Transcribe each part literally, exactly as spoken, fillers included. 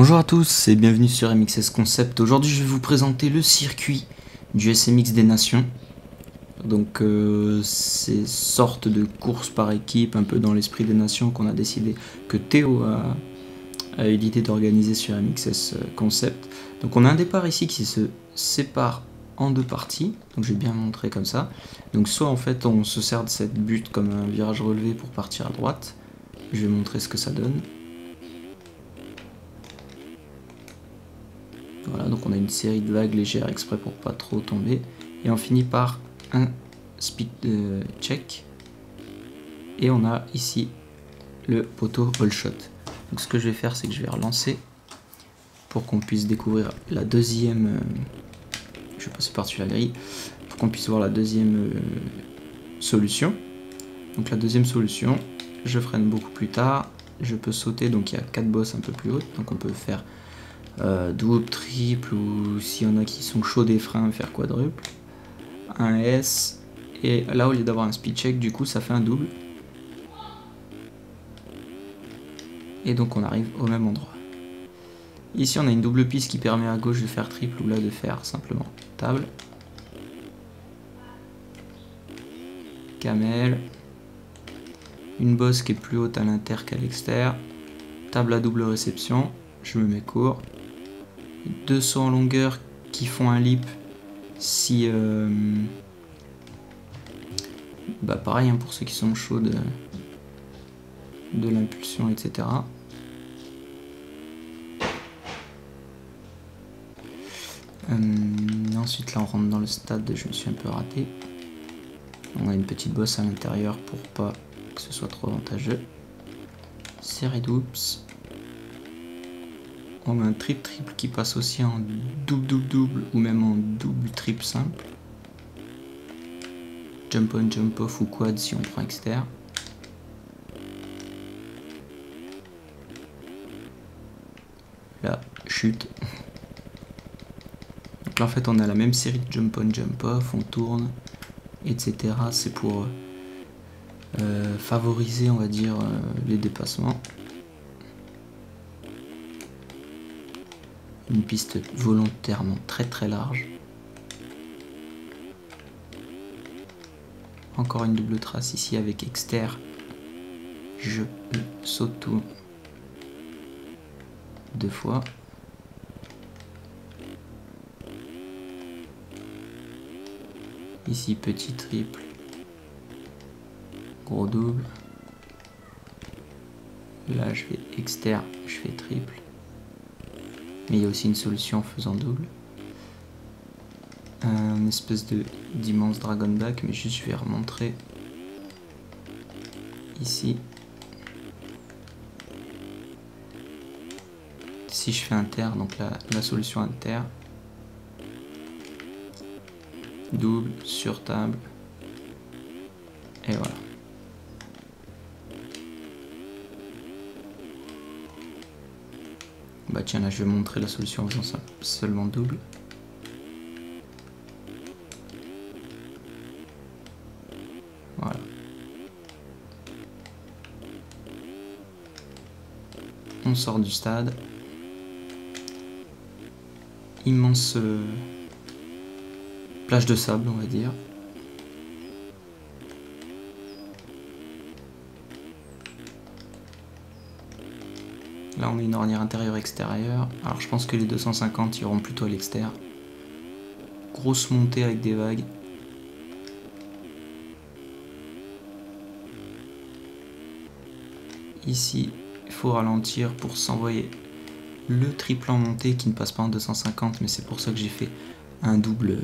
Bonjour à tous et bienvenue sur M X S Concept. Aujourd'hui je vais vous présenter le circuit du S M X des Nations. Donc euh, c'est sorte de course par équipe un peu dans l'esprit des nations qu'on a décidé, que Théo a, a eu l'idée d'organiser sur M X S Concept. Donc on a un départ ici qui se sépare en deux parties, donc je vais bien montrer comme ça. Donc soit en fait on se sert de cette butte comme un virage relevé pour partir à droite, je vais montrer ce que ça donne. Voilà, donc on a une série de vagues légères exprès pour pas trop tomber. Et on finit par un speed euh, check. Et on a ici le poteau all shot. Donc ce que je vais faire, c'est que je vais relancer pour qu'on puisse découvrir la deuxième... Euh, je vais passer par-dessus la grille. Pour qu'on puisse voir la deuxième euh, solution. Donc la deuxième solution, je freine beaucoup plus tard. Je peux sauter, donc il y a quatre bosses un peu plus hautes. Donc on peut faire... Euh, double, triple, ou s'il y en a qui sont chauds des freins, faire quadruple, un S, et là au lieu d'avoir un speed check, du coup ça fait un double, et donc on arrive au même endroit. Ici on a une double piste qui permet à gauche de faire triple, ou là de faire simplement table, camel, une bosse qui est plus haute à l'inter qu'à l'extérieur, table à double réception, je me mets court, deux sauts en longueur qui font un leap si euh, bah pareil hein, pour ceux qui sont chauds de, de l'impulsion, etc. Euh, ensuite là on rentre dans le stade, je me suis un peu raté, on a une petite bosse à l'intérieur pour pas que ce soit trop avantageux, série d'oups. On a un triple triple qui passe aussi en double double double ou même en double triple simple. Jump on, jump off ou quad si on prend externe. Là, chute. Donc là en fait on a la même série de jump on, jump off, on tourne, et cetera. C'est pour euh, favoriser, on va dire, euh, les dépassements. Une piste volontairement très très large. Encore une double trace ici avec externe. Je saute tout deux fois. Ici petit triple. Gros double. Là je fais externe, je fais triple. Mais il y a aussi une solution en faisant double. Un espèce de d'immense dragonback, mais juste je vais remontrer ici. Si je fais inter, donc la, la solution inter. Double, sur table. Et voilà. Bah tiens, là je vais montrer la solution en faisant seulement double. Voilà. On sort du stade. Immense euh, plage de sable, on va dire. Là on met une ornière intérieure extérieure, alors je pense que les deux cent cinquante iront plutôt à l'extérieur. Grosse montée avec des vagues. Ici il faut ralentir pour s'envoyer le triple en montée qui ne passe pas en deux cent cinquante, mais c'est pour ça que j'ai fait un double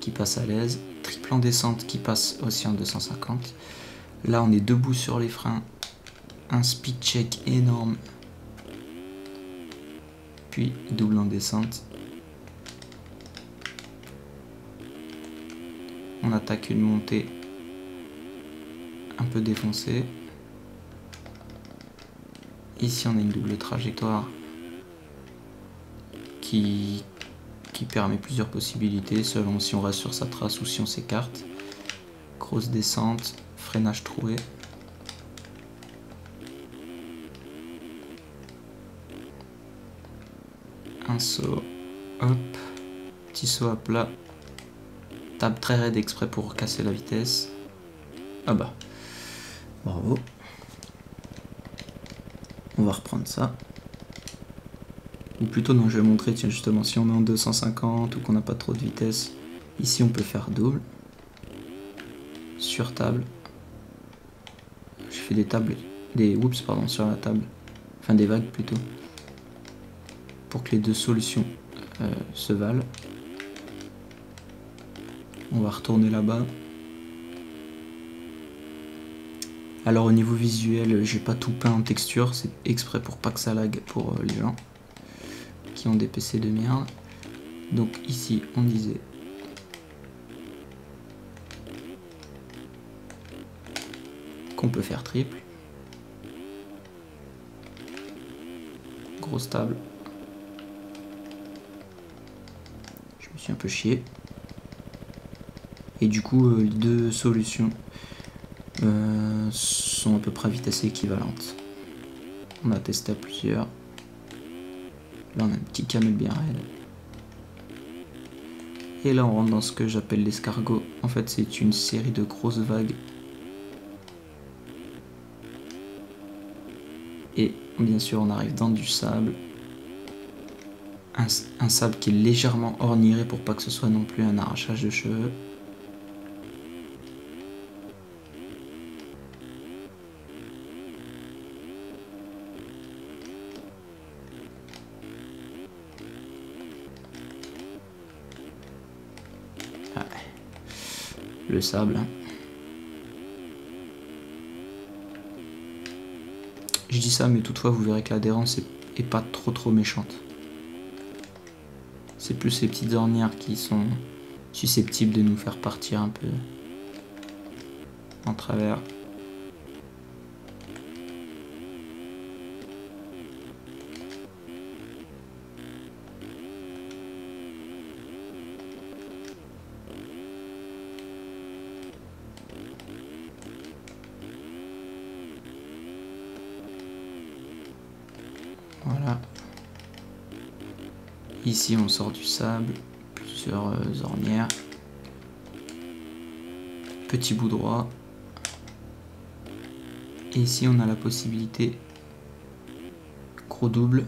qui passe à l'aise. Triple en descente qui passe aussi en deux cent cinquante. Là on est debout sur les freins, un speed check énorme. Puis double en descente. On attaque une montée un peu défoncée. Ici on a une double trajectoire qui, qui permet plusieurs possibilités selon si on reste sur sa trace ou si on s'écarte. Grosse descente, freinage troué. un saut, hop, petit saut à plat, table très raide exprès pour casser la vitesse. Ah bah, bravo. On va reprendre ça. Ou plutôt non, je vais montrer, tiens justement, si on est en deux cent cinquante ou qu'on n'a pas trop de vitesse, ici on peut faire double, sur table. Je fais des tables, des oups pardon, sur la table, enfin des vagues plutôt, pour que les deux solutions euh, se valent. On va retourner là-bas. Alors au niveau visuel, j'ai pas tout peint en texture, c'est exprès pour pas que ça lag pour euh, les gens qui ont des P C de merde. Donc ici on disait qu'on peut faire triple, grosse table. Je me suis un peu chié. Et du coup, euh, les deux solutions euh, sont à peu près à vitesse équivalente. On a testé à plusieurs. Là, on a un petit camel bien raide. Et là, on rentre dans ce que j'appelle l'escargot. En fait, c'est une série de grosses vagues. Et bien sûr, on arrive dans du sable. Un, un sable qui est légèrement orniré pour pas que ce soit non plus un arrachage de cheveux. Le sable. Je dis ça, mais toutefois vous verrez que l'adhérence est, est pas trop trop méchante. C'est plus ces petites ornières qui sont susceptibles de nous faire partir un peu en travers. Voilà. Ici on sort du sable, plusieurs euh, ornières, petit bout droit. Et ici on a la possibilité gros double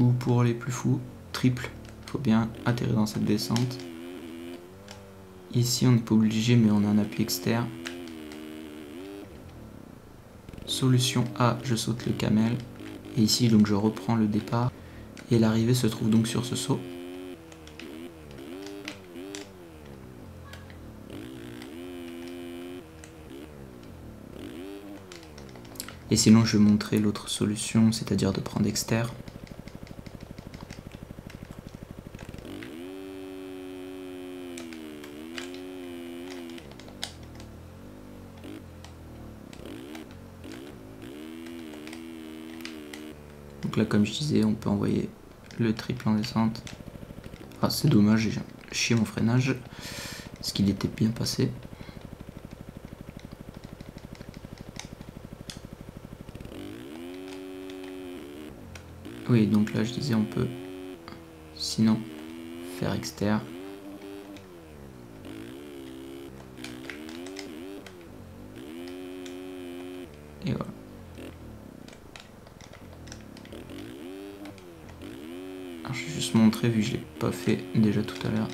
ou pour les plus fous triple. Faut bien atterrir dans cette descente. Ici on n'est pas obligé, mais on a un appui externe. Solution A, je saute le camel. Et ici, donc, je reprends le départ. Et l'arrivée se trouve donc sur ce saut. Et sinon, je vais montrer l'autre solution, c'est-à-dire de prendre externe. Là, comme je disais, on peut envoyer le triple en descente. Ah, c'est dommage, j'ai chié mon freinage, parce qu'il était bien passé. Oui, donc là, je disais, on peut sinon faire externe. Et voilà. Alors, je vais juste montrer, vu que je l'ai pas fait déjà tout à l'heure.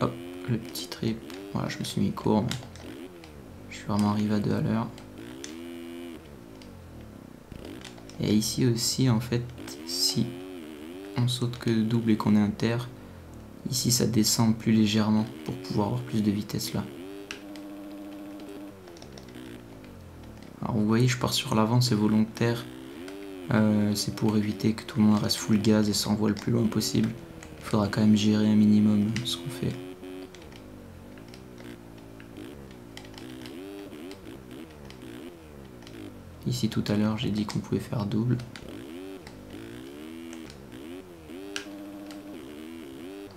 Hop, le petit trip. Voilà, je me suis mis court, mais je suis vraiment arrivé à deux à l'heure. Et ici aussi, en fait, si on saute que double et qu'on est inter, ici ça descend plus légèrement pour pouvoir avoir plus de vitesse là. Alors vous voyez, je pars sur l'avant, c'est volontaire. Euh, c'est pour éviter que tout le monde reste full gaz et s'envoie le plus loin possible. Il faudra quand même gérer un minimum ce qu'on fait. Ici tout à l'heure j'ai dit qu'on pouvait faire double.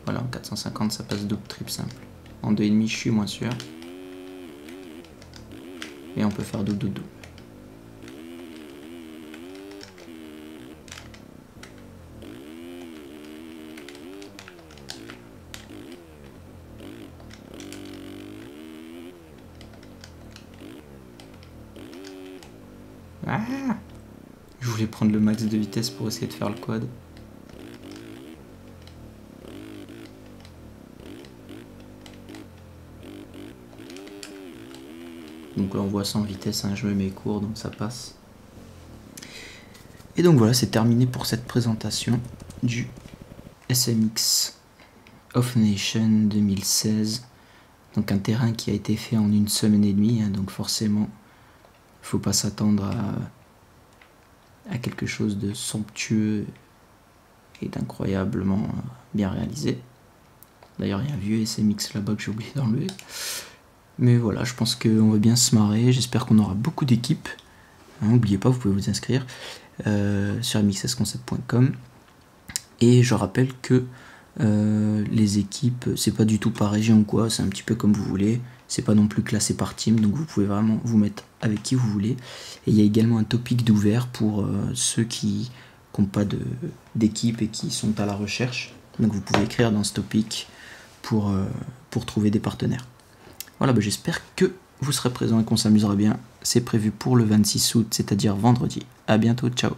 Voilà, en quatre cent cinquante ça passe double triple simple. En deux virgule cinq je suis moins sûr. Et on peut faire double double double. Ah, je voulais prendre le max de vitesse pour essayer de faire le quad. Donc là on voit sans vitesse, hein, je me mets court donc ça passe. Et donc voilà, c'est terminé pour cette présentation du S M X Of Nations deux mille seize. Donc un terrain qui a été fait en une semaine et demie, hein, donc forcément il ne faut pas s'attendre à, à quelque chose de somptueux et d'incroyablement bien réalisé. D'ailleurs il y a un vieux S M X là-bas que j'ai oublié d'enlever. Mais voilà, je pense qu'on va bien se marrer. J'espère qu'on aura beaucoup d'équipes. N'oubliez pas, vous pouvez vous inscrire euh, sur m x s concept point com. Et je rappelle que euh, les équipes, c'est pas du tout par région ou quoi, c'est un petit peu comme vous voulez. C'est pas non plus classé par team, donc vous pouvez vraiment vous mettre avec qui vous voulez. Et il y a également un topic d'ouvert pour euh, ceux qui n'ont pas d'équipe et qui sont à la recherche. Donc vous pouvez écrire dans ce topic pour, euh, pour trouver des partenaires. Voilà, bah j'espère que vous serez présents et qu'on s'amusera bien. C'est prévu pour le vingt-six août, c'est-à-dire vendredi. A bientôt, ciao.